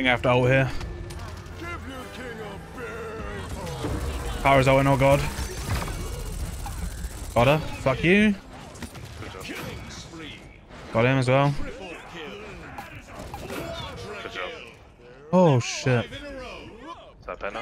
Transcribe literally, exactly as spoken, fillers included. think I have to ult here. Pyro's ulting, oh god. Got her. Fuck you. Got him as well. Oh shit. Is that better?